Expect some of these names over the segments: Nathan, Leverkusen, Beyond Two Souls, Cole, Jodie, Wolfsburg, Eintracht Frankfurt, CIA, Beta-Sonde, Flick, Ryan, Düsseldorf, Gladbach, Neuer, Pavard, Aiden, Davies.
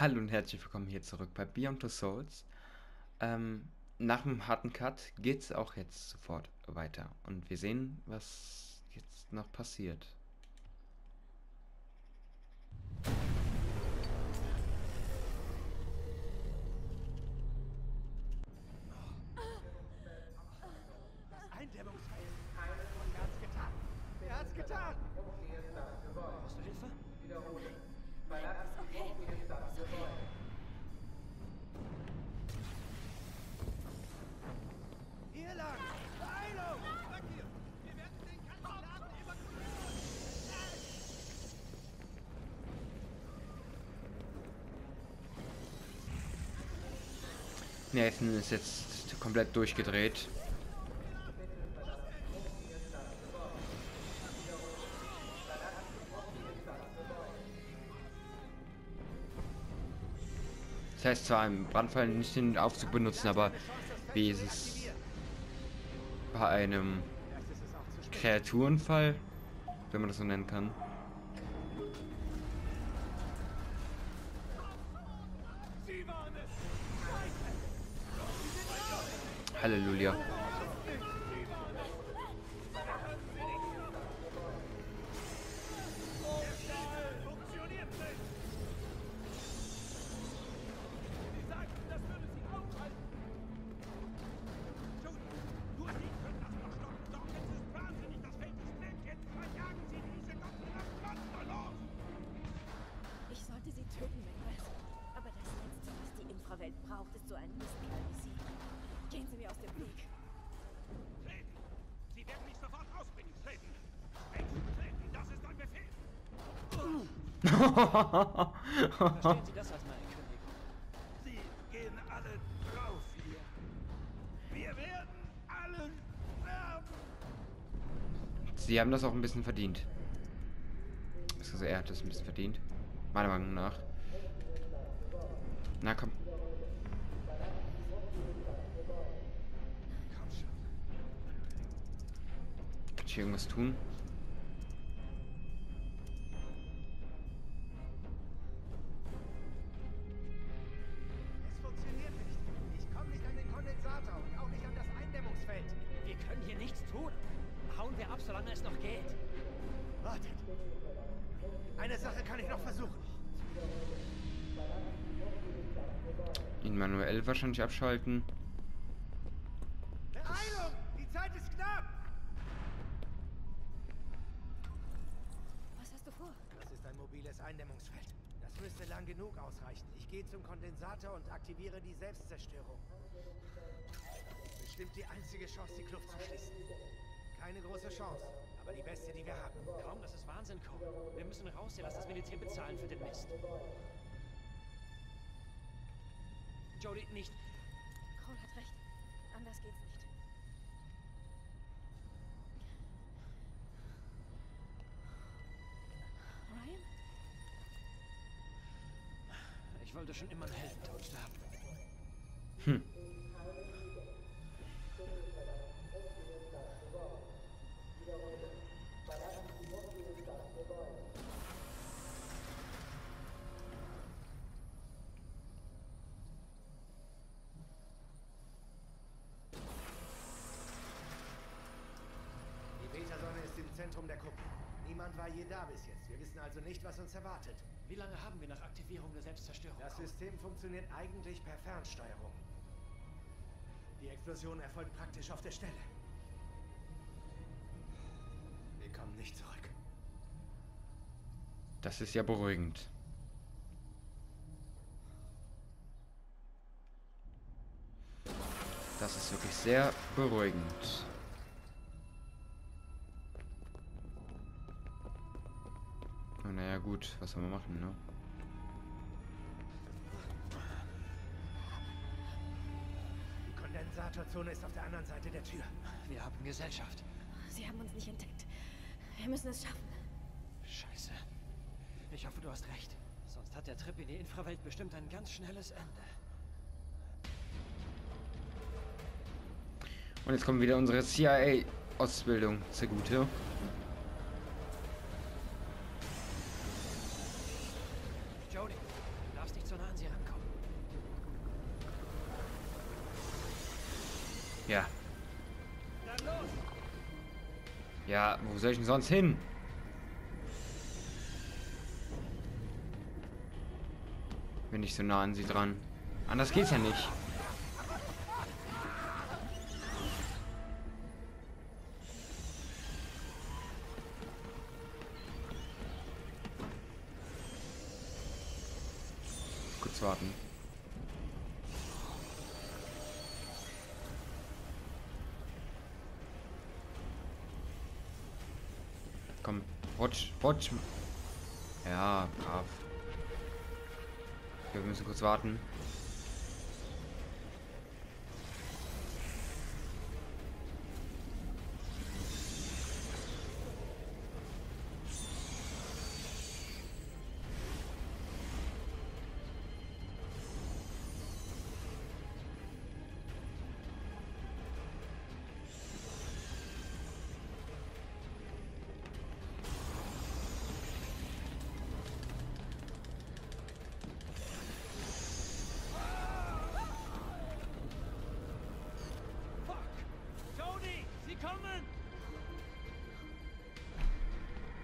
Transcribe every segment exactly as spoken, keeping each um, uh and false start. Hallo und herzlich willkommen hier zurück bei Beyond Two Souls. Ähm, nach dem harten Cut geht's auch jetzt sofort weiter. Und wir sehen, was jetzt noch passiert. Nathan ist jetzt komplett durchgedreht. Das heißt zwar im Brandfall nicht den Aufzug benutzen, aber wie ist es bei einem Kreaturenfall, wenn man das so nennen kann? Halleluja. Ich sollte sie töten, wenn das. Aber das Letzte, was die Infrawelt braucht, ist so ein Mistkerl wie sie. Gehen Sie mir aus dem Weg. Treten! Sie werden mich sofort ausbringen. Treten! Treten! Das ist ein Befehl! Verstehen Sie das als meine Kündigung? Sie gehen alle drauf hier. Wir werden alle sterben! Sie haben das auch ein bisschen verdient. Also er hat das ein bisschen verdient. Meiner Meinung nach. Na komm. Irgendwas tun. Es funktioniert nicht. Ich komme nicht an den Kondensator und auch nicht an das Eindämmungsfeld. Wir können hier nichts tun. Hauen wir ab, solange es noch geht. Wartet. Eine Sache kann ich noch versuchen. Ihn manuell wahrscheinlich abschalten. Beeilung! Die Zeit ist knapp! Mobiles Eindämmungsfeld. Das müsste lang genug ausreichen. Ich gehe zum Kondensator und aktiviere die Selbstzerstörung. Bestimmt die einzige Chance, die Kluft zu schließen. Keine große Chance, aber die beste, die wir haben. Kaum, das ist Wahnsinn, Cole. Wir müssen raus hier, lass das Militär bezahlen für den Mist. Jodie, nicht. Cole hat recht. Anders geht's nicht. Ryan? Ich wollte schon immer helfen, tot sterben. Hm. Die Beta-Sonde ist im Zentrum der Kuppel. Niemand war je da bis jetzt. Wir wissen also nicht, was uns erwartet. Wie lange haben wir nach Aktivierung der Selbstzerstörung? Das System funktioniert eigentlich per Fernsteuerung. Die Explosion erfolgt praktisch auf der Stelle. Wir kommen nicht zurück. Das ist ja beruhigend. Das ist wirklich sehr beruhigend. Naja gut, was soll man machen, ne? Die Kondensatorzone ist auf der anderen Seite der Tür. Wir haben Gesellschaft. Sie haben uns nicht entdeckt. Wir müssen es schaffen. Scheiße. Ich hoffe, du hast recht. Sonst hat der Trip in die Infrawelt bestimmt ein ganz schnelles Ende. Und jetzt kommt wieder unsere C I A-Ausbildung zugute. Ja. Ja, wo soll ich denn sonst hin? Bin ich so nah an sie dran. Anders geht's ja nicht. Kurz warten. Komm, rutsch, rutsch. Ja, brav. Okay, wir müssen kurz warten.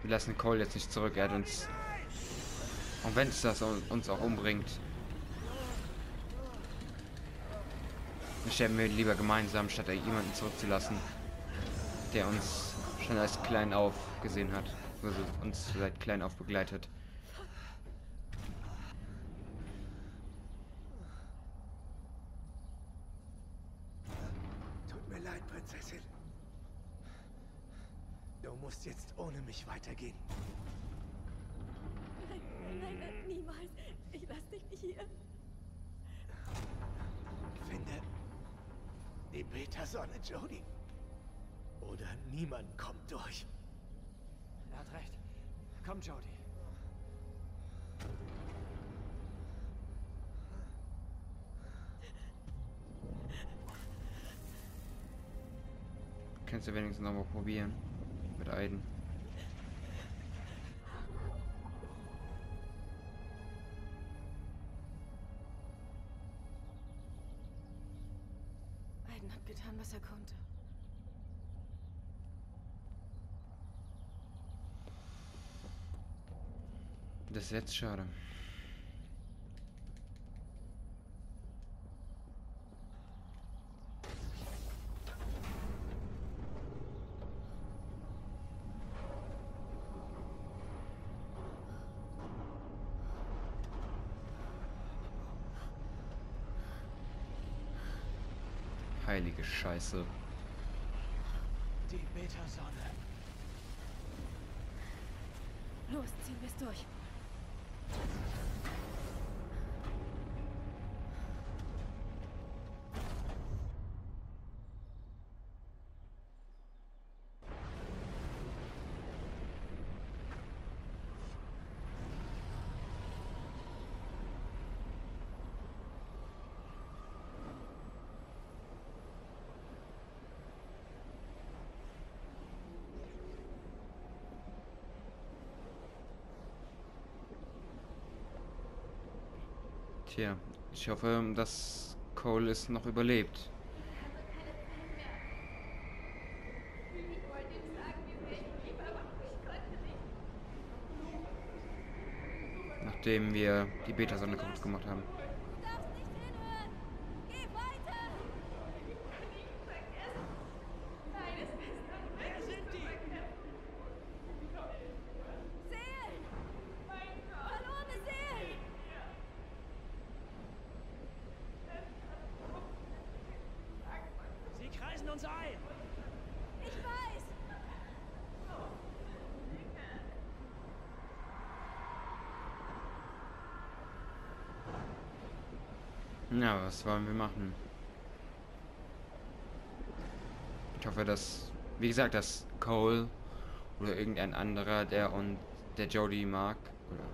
Wir lassen Cole jetzt nicht zurück, er hat uns... Und wenn es das uns auch umbringt. Wir sterben wir lieber gemeinsam, statt jemanden zurückzulassen, der uns schon als klein auf gesehen hat. Also uns seit klein auf begleitet. Tut mir leid, Prinzessin. Du musst jetzt ohne mich weitergehen. Nein, nein, nein, niemals. Ich lass dich nicht hier. Finde die Beta-Sonde, Jodie. Oder niemand kommt durch. Er hat recht. Komm, Jodie. Kannst du wenigstens nochmal probieren. Mit Aiden. Aiden hat getan, was er konnte. Das ist jetzt schade. Heilige Scheiße. Die Beta-Sonde. Los, ziehen wir es durch. Tja, ich hoffe, dass Cole es noch überlebt. Nachdem wir die Beta-Sonde kaputt gemacht haben. Uns ein. Ich weiß. Na, was wollen wir machen? Ich hoffe, dass, wie gesagt, dass Cole oder irgendein anderer, der und der Jodie mag, oder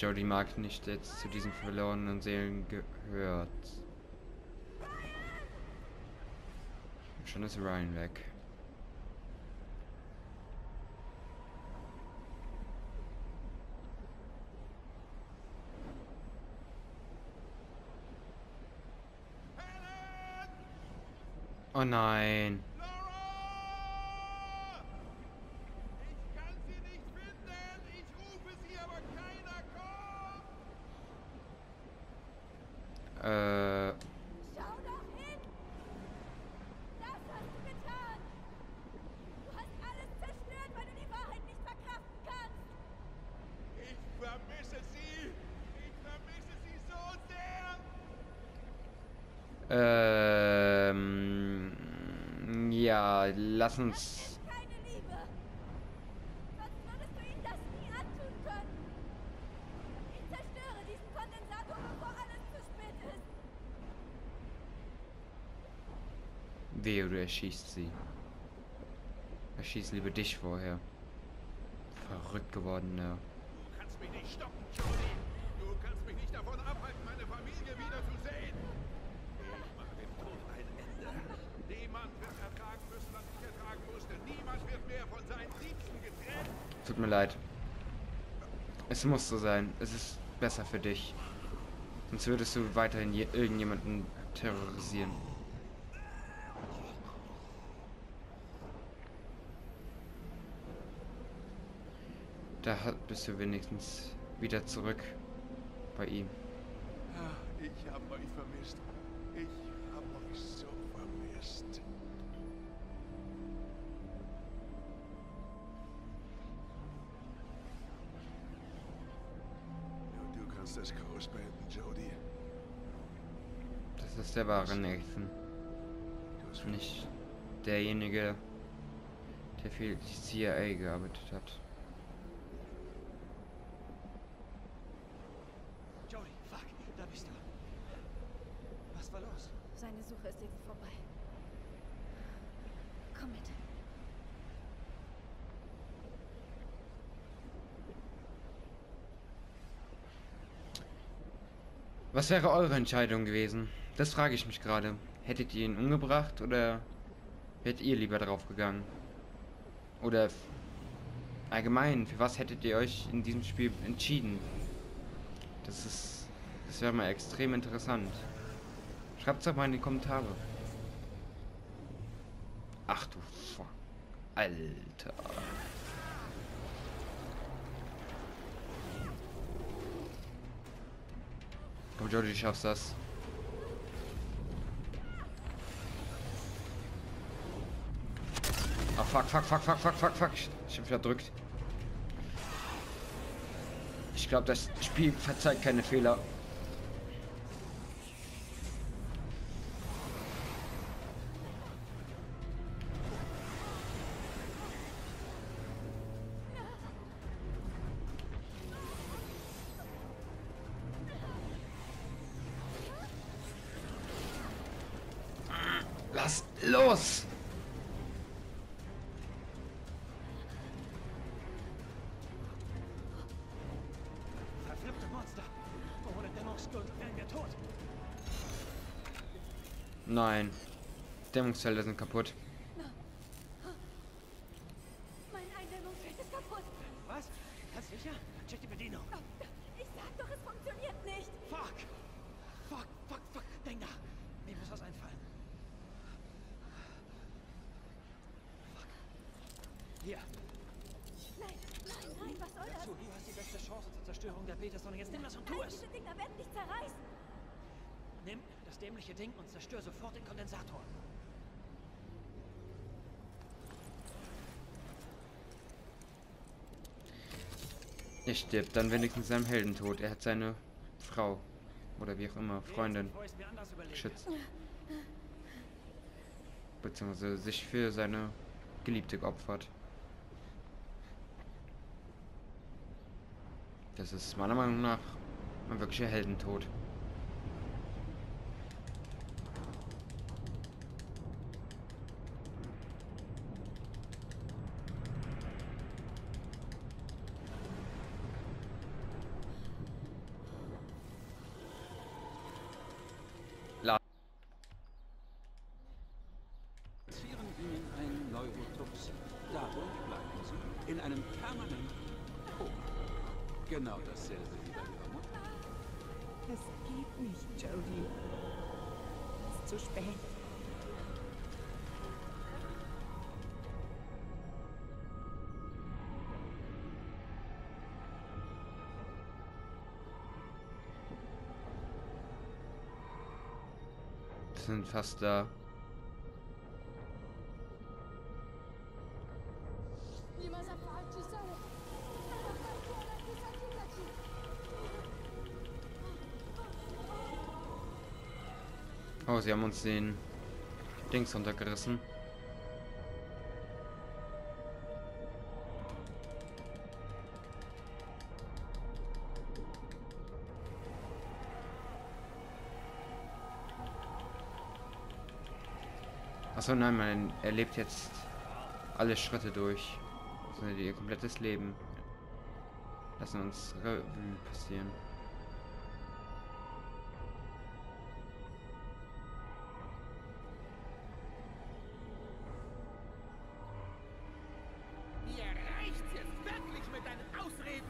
Jodie mag nicht jetzt zu diesen verlorenen Seelen gehört. Schon ist Ryan weg. Oh nein. Äh. Schau doch hin! Das hast du getan! Du hast alles zerstört, weil du die Wahrheit nicht verkraften kannst! Ich vermisse sie! Ich vermisse sie so sehr! Ähm. Ja, lass uns. Wehe, du erschießt sie. Erschieß lieber dich vorher. Verrückt gewordener. Du kannst mich nicht stoppen, Jodie. Du kannst mich nicht davon abhalten, meine Familie wieder zu sehen. Ich mache dem Tod ein Ende. Niemand wird ertragen müssen, was ich ertragen musste. Niemand wird mehr von seinen Liebsten getrennt. Tut mir leid. Es muss so sein. Es ist besser für dich. Sonst würdest du weiterhin hier irgendjemanden terrorisieren. Da bist du wenigstens wieder zurück bei ihm. Ich hab euch vermisst. Ich hab euch so vermisst. Nur du kannst das Chaos beenden, Jodie. Das ist der wahre Nathan. Nicht derjenige, der für die C I A gearbeitet hat. Seine Suche ist jetzt vorbei. Komm mit. Was wäre eure Entscheidung gewesen? Das frage ich mich gerade. Hättet ihr ihn umgebracht oder wärt ihr lieber drauf gegangen? Oder allgemein, für was hättet ihr euch in diesem Spiel entschieden? Das ist, das wäre mal extrem interessant. Schreibt's doch mal in die Kommentare. Ach du Fuck. Alter. Komm, Jodie, du schaffst das. Ach, fuck, fuck, fuck, fuck, fuck, fuck, fuck. Ich hab verdrückt. Ich glaube, das Spiel verzeiht keine Fehler. Lass los! Verfluchte Monster! Ohne Dämmungsgurt wären wir tot! Nein. Dämmungsfelder sind kaputt. Mein Eindämmungsfeld ist kaputt! Was? Ganz sicher? Check die Bedienung! Ich sag doch, es funktioniert nicht! Fuck! Fuck, fuck, fuck! Denk nach! Mir muss was einfallen. Hier. Nein, nein, nein, was soll das? Du hast die beste Chance zur Zerstörung der Beta-Sonde. Jetzt nimm das und tu es! Diese Dinger werden dich zerreißen! Nimm das dämliche Ding und zerstör sofort den Kondensator. Er stirbt dann wenigstens seinem Heldentod. Er hat seine Frau oder wie auch immer, Freundin geschützt. Beziehungsweise sich für seine Geliebte geopfert. Das ist meiner Meinung nach ein wirklicher Heldentod. La Zieren Ihnen einen Neurotox. Dadurch bleiben Sie in einem permanenten Koma. Genau dasselbe wie bei Ihrer Mutter. Das geht nicht, Jodie. Es ist zu spät. sind fast da. Oh, sie haben uns den Dings runtergerissen. Achso, nein, man erlebt jetzt alle Schritte durch. Das ist ihr komplettes Leben. Lassen uns Revue passieren. Mir reicht's jetzt wirklich mit deinen Ausreden!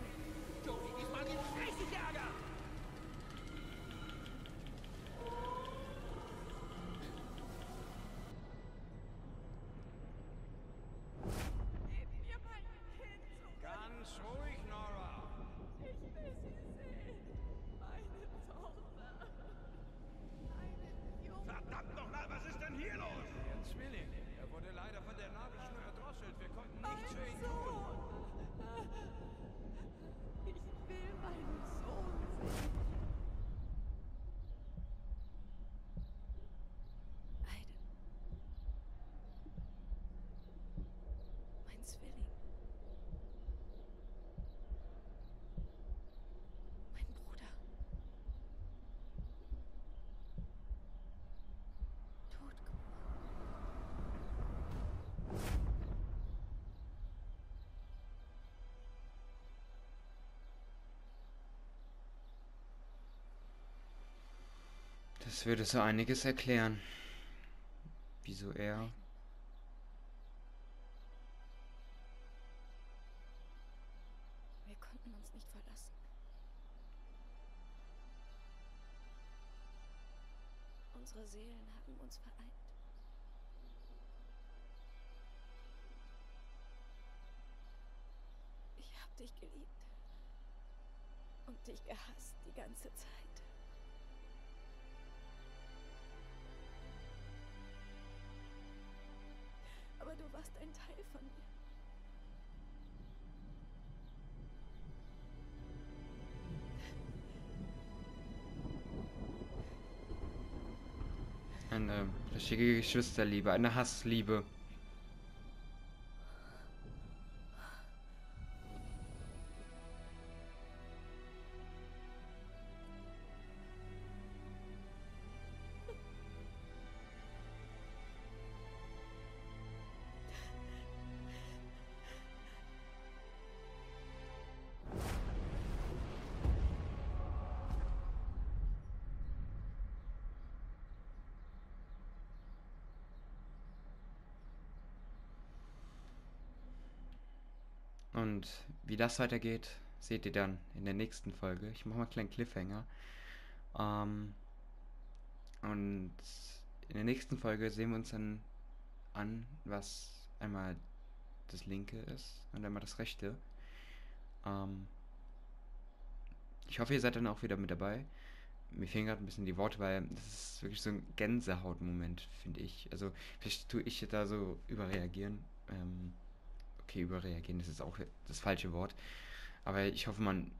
Jodie, diesmal gibt's richtig Ärger! Das würde so einiges erklären. Wieso er? Wir konnten uns nicht verlassen. Unsere Seelen haben uns vereint. Ich habe dich geliebt und dich gehasst die ganze Zeit. Aber du warst ein Teil von mir. Eine richtige Geschwisterliebe, eine Hassliebe. Und wie das weitergeht, seht ihr dann in der nächsten Folge. Ich mache mal einen kleinen Cliffhanger. Ähm, und in der nächsten Folge sehen wir uns dann an, was einmal das linke ist und einmal das rechte. Ähm, ich hoffe, ihr seid dann auch wieder mit dabei. Mir fehlen gerade ein bisschen die Worte, weil das ist wirklich so ein Gänsehautmoment, finde ich. Also vielleicht tue ich da so überreagieren. Ähm, Okay, überreagieren, das ist auch das falsche Wort. Aber ich hoffe, man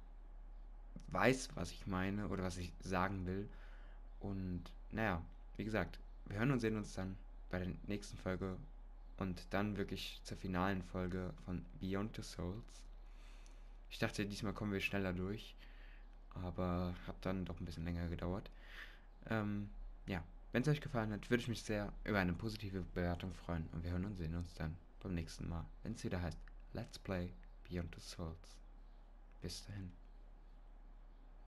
weiß, was ich meine oder was ich sagen will. Und naja, wie gesagt, wir hören und sehen uns dann bei der nächsten Folge und dann wirklich zur finalen Folge von Beyond Two Souls. Ich dachte, diesmal kommen wir schneller durch, aber hat dann doch ein bisschen länger gedauert. Ähm, ja, wenn es euch gefallen hat, würde ich mich sehr über eine positive Bewertung freuen und wir hören und sehen uns dann beim nächsten Mal, wenn es wieder heißt Let's Play Beyond Two Souls. Bis dahin.